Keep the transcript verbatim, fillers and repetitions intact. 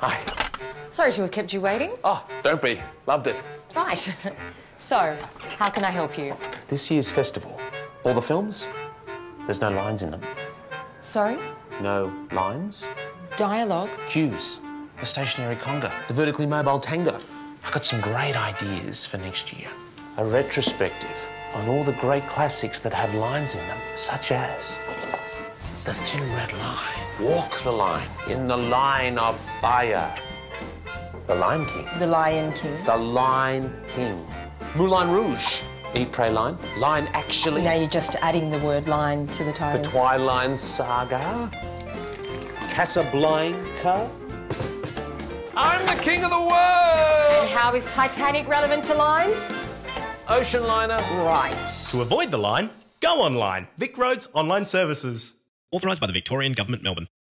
Hi. Sorry to have kept you waiting. Oh, don't be. Loved it. Right. So, how can I help you? This year's festival. All the films, there's no lines in them. Sorry? No lines. Dialogue. Cues. The stationary conga. The vertically mobile tango. I got some great ideas for next year. A retrospective on all the great classics that have lines in them, such as The Thin Red Line, Walk the Line, In the Line of Fire, The Lion King. The Lion King. The Lion King. Moulin Rouge. Eat, Pray, Line. Line Actually. Now you're just adding the word line to the titles. The Twilight Saga. Casablanca. I'm the king of the world! And how is Titanic relevant to lines? Ocean liner. Right. To avoid the line, go online. VicRoads Online Services. Authorised by the Victorian Government, Melbourne.